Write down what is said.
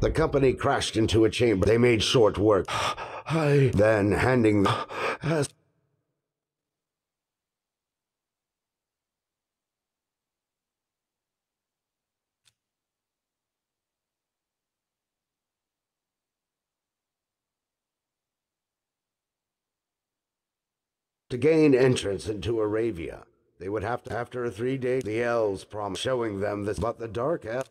The company crashed into a chamber. They made short work. Then handing the... To gain entrance into Arabia, they would have to, after a 3-day, the elves promised, showing them this, but the dark elf.